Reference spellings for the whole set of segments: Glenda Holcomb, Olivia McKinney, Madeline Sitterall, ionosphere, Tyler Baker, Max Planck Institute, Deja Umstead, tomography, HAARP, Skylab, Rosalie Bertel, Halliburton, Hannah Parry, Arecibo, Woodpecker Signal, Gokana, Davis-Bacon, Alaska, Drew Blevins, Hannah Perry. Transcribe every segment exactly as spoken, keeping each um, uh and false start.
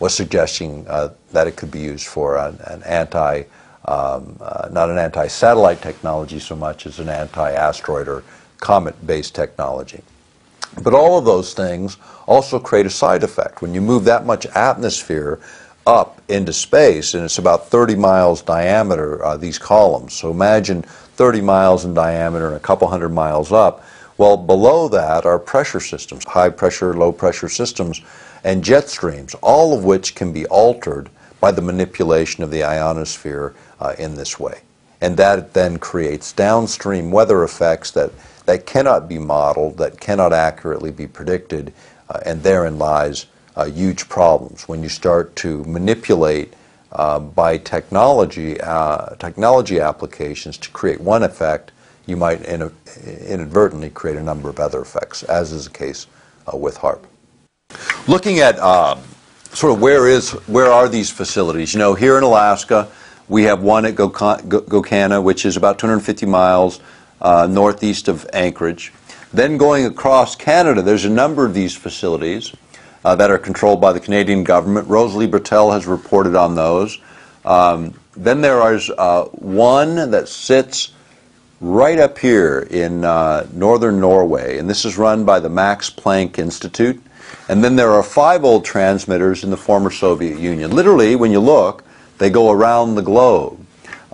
was suggesting uh, that it could be used for an, an anti, um, uh, not an anti-satellite technology so much as an anti-asteroid or comet-based technology. But all of those things also create a side effect. When you move that much atmosphere up into space, and it's about thirty miles diameter, uh, these columns. So imagine thirty miles in diameter and a couple hundred miles up. Well, below that are pressure systems, high pressure, low pressure systems, and jet streams, all of which can be altered by the manipulation of the ionosphere uh, in this way. And that then creates downstream weather effects that, that cannot be modeled, that cannot accurately be predicted, uh, and therein lies Uh, huge problems when you start to manipulate uh, by technology uh, technology applications to create one effect. You might in inadvertently create a number of other effects, as is the case uh, with HAARP. Looking at uh, sort of where is where are these facilities? You know, here in Alaska, we have one at Gokana, which is about two hundred fifty miles uh, northeast of Anchorage. Then going across Canada, there's a number of these facilities Uh, that are controlled by the Canadian government. Rosalie Bertel has reported on those. Um, then there is uh, one that sits right up here in uh, northern Norway, and this is run by the Max Planck Institute. And then there are five old transmitters in the former Soviet Union. Literally, when you look, they go around the globe.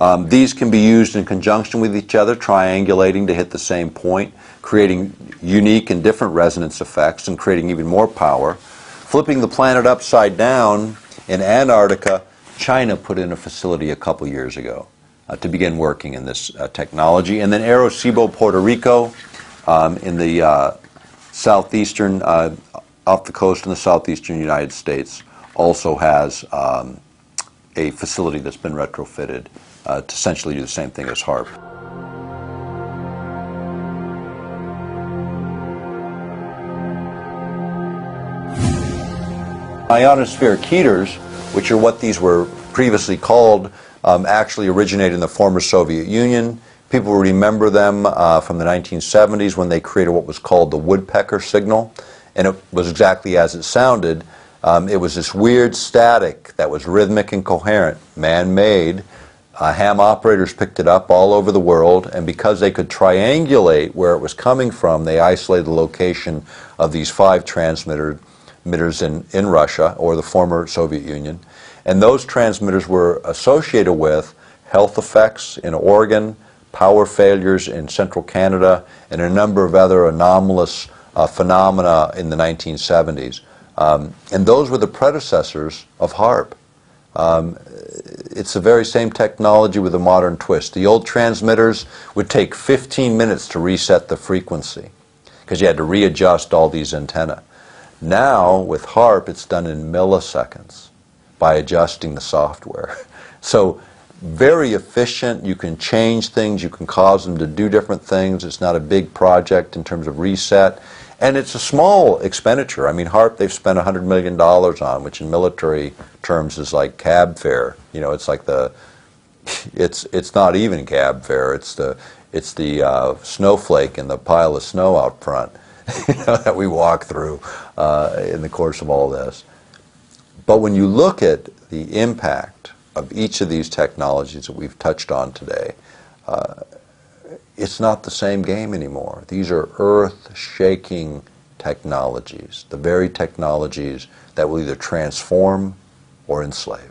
Um, these can be used in conjunction with each other, triangulating to hit the same point, creating unique and different resonance effects and creating even more power. Flipping the planet upside down in Antarctica, China put in a facility a couple years ago uh, to begin working in this uh, technology. And then Arecibo, Puerto Rico, um, in the uh, southeastern, uh, off the coast in the southeastern United States, also has um, a facility that's been retrofitted uh, to essentially do the same thing as HAARP. Ionospheric heaters, which are what these were previously called, um, actually originated in the former Soviet Union. People remember them uh, from the nineteen seventies when they created what was called the Woodpecker Signal, and it was exactly as it sounded. Um, it was this weird static that was rhythmic and coherent, man-made. Uh, ham operators picked it up all over the world, and because they could triangulate where it was coming from, they isolated the location of these five transmitters in, in Russia, or the former Soviet Union. And those transmitters were associated with health effects in Oregon, power failures in central Canada, and a number of other anomalous uh, phenomena in the nineteen seventies. Um, and those were the predecessors of HAARP. Um, it's the very same technology with a modern twist. The old transmitters would take fifteen minutes to reset the frequency because you had to readjust all these antennae. Now, with HAARP, it's done in milliseconds by adjusting the software. So, very efficient. You can change things. You can cause them to do different things. It's not a big project in terms of reset. And it's a small expenditure. I mean, HAARP, they've spent one hundred million dollars on, which in military terms is like cab fare. You know, it's like the, it's, it's not even cab fare. It's the, it's the uh, snowflake and the pile of snow out front that we walk through uh, in the course of all this. But when you look at the impact of each of these technologies that we've touched on today, uh, it's not the same game anymore. These are earth-shaking technologies, the very technologies that will either transform or enslave.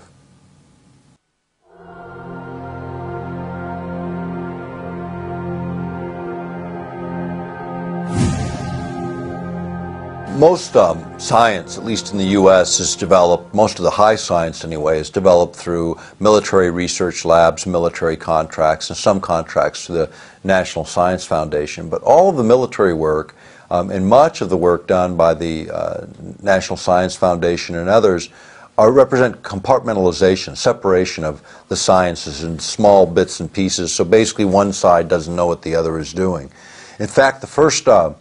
Most um, science, at least in the U S, is developed, most of the high science anyway, is developed through military research labs, military contracts, and some contracts to the National Science Foundation. But all of the military work um, and much of the work done by the uh, National Science Foundation and others are, represent compartmentalization, separation of the sciences in small bits and pieces. So basically one side doesn't know what the other is doing. In fact, the first uh,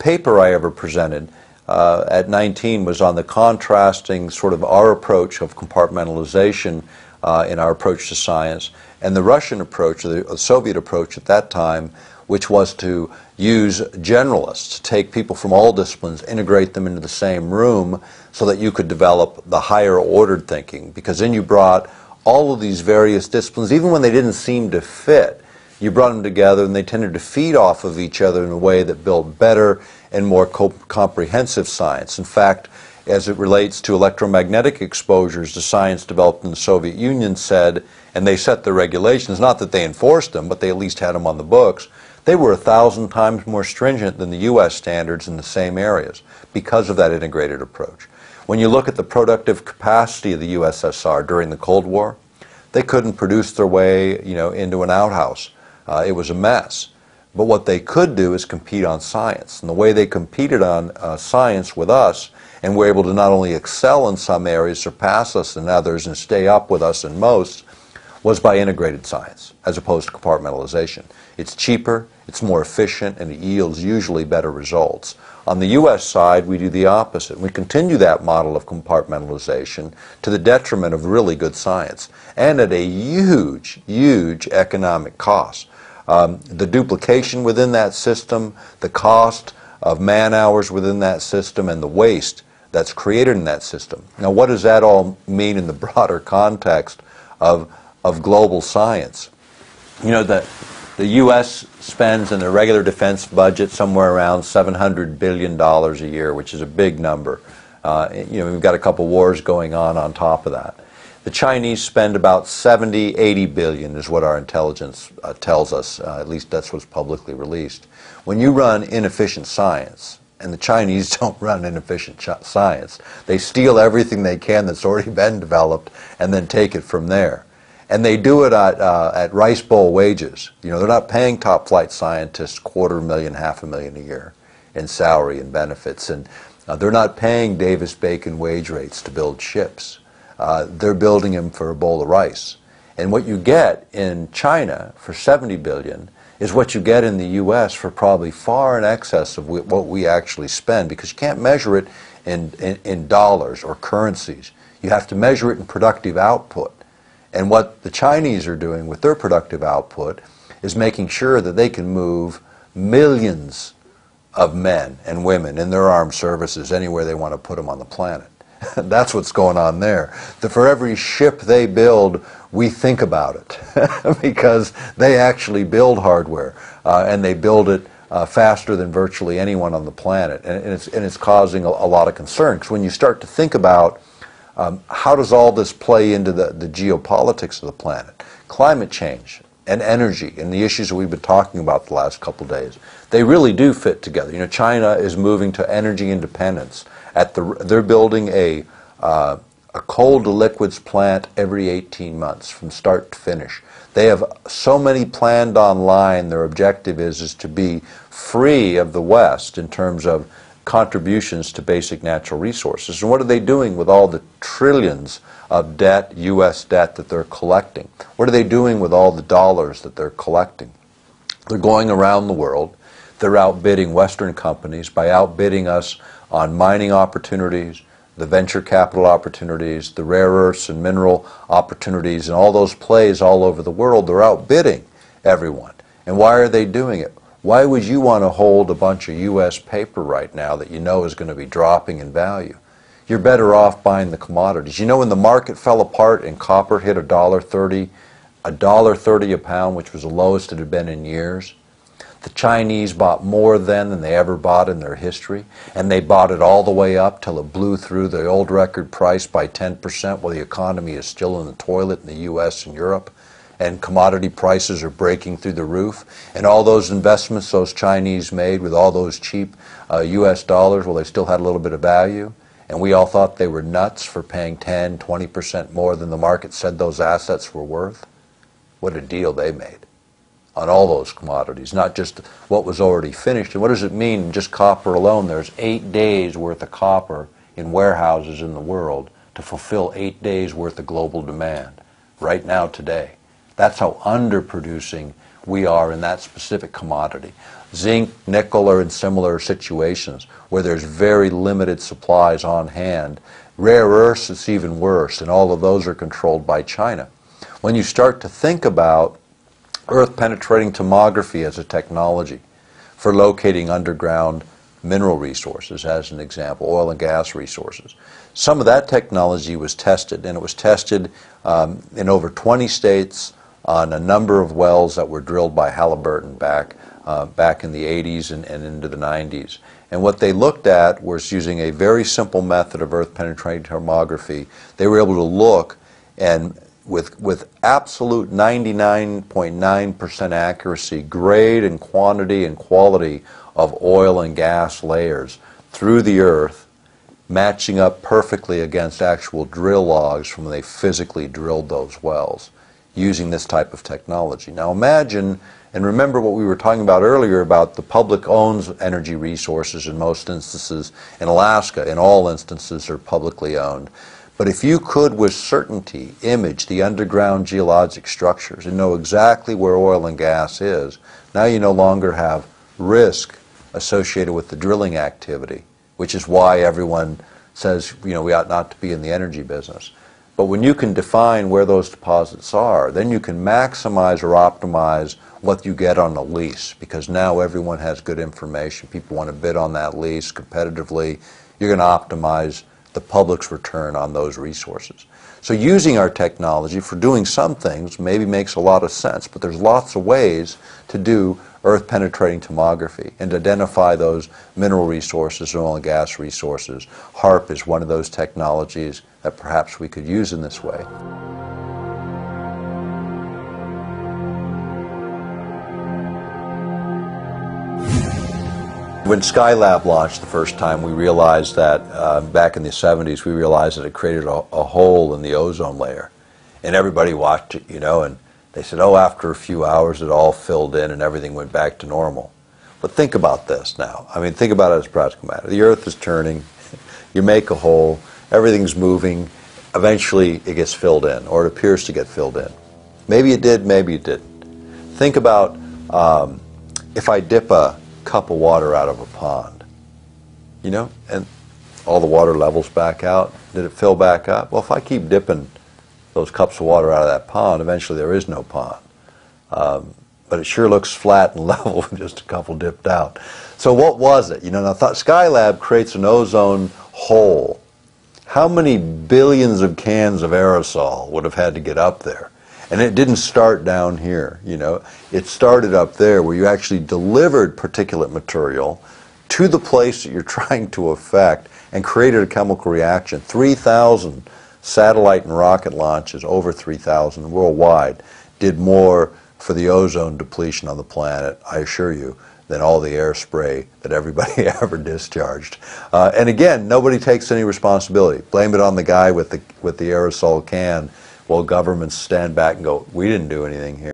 paper I ever presented Uh, at nineteen was on the contrasting sort of our approach of compartmentalization uh, in our approach to science and the Russian approach, or the Soviet approach at that time, which was to use generalists, take people from all disciplines, integrate them into the same room so that you could develop the higher ordered thinking, because then you brought all of these various disciplines, even when they didn't seem to fit, you brought them together and they tended to feed off of each other in a way that built better and more co comprehensive science. In fact, as it relates to electromagnetic exposures, the science developed in the Soviet Union said, and they set the regulations, not that they enforced them, but they at least had them on the books, they were a thousand times more stringent than the U S standards in the same areas because of that integrated approach. When you look at the productive capacity of the U S S R during the Cold War, they couldn't produce their way, you know, into an outhouse. Uh, it was a mess. But what they could do is compete on science. And the way they competed on uh, science with us, and were able to not only excel in some areas, surpass us in others, and stay up with us in most, was by integrated science, as opposed to compartmentalization. It's cheaper, it's more efficient, and it yields usually better results. On the U S side, we do the opposite. We continue that model of compartmentalization to the detriment of really good science, and at a huge, huge economic cost. Um, the duplication within that system, the cost of man hours within that system, and the waste that's created in that system. Now, what does that all mean in the broader context of, of global science? You know, the, the U S spends in the regular defense budget somewhere around seven hundred billion dollars a year, which is a big number. Uh, you know, we've got a couple wars going on on top of that. The Chinese spend about seventy, eighty billion is what our intelligence uh, tells us, uh, at least that's what's publicly released. When you run inefficient science, and the Chinese don't run inefficient science, they steal everything they can that's already been developed and then take it from there. And they do it at, uh, at rice bowl wages. You know, they're not paying top flight scientists quarter million, half a million a year in salary and benefits. And uh, they're not paying Davis-Bacon wage rates to build ships. Uh, they're building them for a bowl of rice. And what you get in China for seventy billion dollars is what you get in the U S for probably far in excess of what we actually spend, because you can't measure it in, in, in dollars or currencies. You have to measure it in productive output. And what the Chinese are doing with their productive output is making sure that they can move millions of men and women in their armed services anywhere they want to put them on the planet. That's what's going on there. That for every ship they build, we think about it because they actually build hardware uh, and they build it uh, faster than virtually anyone on the planet. And, and, it's, and it's causing a, a lot of concern, because when you start to think about um, how does all this play into the, the geopolitics of the planet, climate change and energy and the issues that we've been talking about the last couple of days, they really do fit together. You know, China is moving to energy independence. At the, they're building a, uh, a coal-to-liquids plant every eighteen months from start to finish. They have so many planned online. Their objective is, is to be free of the West in terms of contributions to basic natural resources. And what are they doing with all the trillions of debt, U S debt, that they're collecting? What are they doing with all the dollars that they're collecting? They're going around the world. They're outbidding Western companies by outbidding us on mining opportunities, the venture capital opportunities, the rare earths and mineral opportunities, and all those plays all over the world. They're outbidding everyone. And why are they doing it? Why would you want to hold a bunch of U S paper right now that you know is going to be dropping in value? You're better off buying the commodities. You know, when the market fell apart and copper hit a dollar thirty, a dollar thirty a pound, which was the lowest it had been in years, the Chinese bought more then than they ever bought in their history, and they bought it all the way up till it blew through the old record price by ten percent, while the economy is still in the toilet in the U S and Europe, and commodity prices are breaking through the roof, and all those investments those Chinese made with all those cheap uh, U S dollars, well, they still had a little bit of value, and we all thought they were nuts for paying ten, twenty percent more than the market said those assets were worth. What a deal they made on all those commodities, not just what was already finished. And what does it mean, just copper alone? There's eight days worth of copper in warehouses in the world to fulfill eight days worth of global demand right now today. That's how underproducing we are in that specific commodity. Zinc, nickel are in similar situations where there's very limited supplies on hand. Rare earths, it's even worse, and all of those are controlled by China. When you start to think about earth-penetrating tomography as a technology for locating underground mineral resources, as an example, oil and gas resources. Some of that technology was tested, and it was tested um, in over twenty states on a number of wells that were drilled by Halliburton back, uh, back in the eighties and, and into the nineties. And what they looked at was using a very simple method of earth-penetrating tomography. They were able to look and with, with absolute ninety-nine point nine percent accuracy, grade and quantity and quality of oil and gas layers through the earth, matching up perfectly against actual drill logs from when they physically drilled those wells using this type of technology. Now imagine, and remember what we were talking about earlier about the public owns energy resources in most instances. In Alaska, in all instances, they're publicly owned. But if you could with certainty image the underground geologic structures and know exactly where oil and gas is, now you no longer have risk associated with the drilling activity, which is why everyone says, you know, we ought not to be in the energy business. But when you can define where those deposits are, then you can maximize or optimize what you get on the lease, because now everyone has good information. People want to bid on that lease competitively. You're going to optimize the public's return on those resources. So using our technology for doing some things maybe makes a lot of sense, but there's lots of ways to do earth-penetrating tomography and identify those mineral resources, oil and gas resources. HAARP is one of those technologies that perhaps we could use in this way. When Skylab launched the first time, we realized that, uh, back in the seventies, we realized that it created a, a hole in the ozone layer. And everybody watched it, you know, and they said, oh, after a few hours it all filled in and everything went back to normal. But think about this now. I mean, think about it as a practical matter. The earth is turning, you make a hole, everything's moving, eventually it gets filled in, or it appears to get filled in. Maybe it did, maybe it didn't. Think about um, if I dip a cup of water out of a pond, you know, and all the water levels back out. Did it fill back up? Well, if I keep dipping those cups of water out of that pond, eventually there is no pond. Um, but it sure looks flat and level with just a couple dipped out. So what was it? You know, and I thought Skylab creates an ozone hole. How many billions of cans of aerosol would have had to get up there? And it didn't start down here, you know. It started up there where you actually delivered particulate material to the place that you're trying to affect and created a chemical reaction. three thousand satellite and rocket launches, over three thousand worldwide, did more for the ozone depletion on the planet, I assure you, than all the air spray that everybody ever discharged. Uh, and again, nobody takes any responsibility. Blame it on the guy with the, with the aerosol can, while governments stand back and go, we didn't do anything here.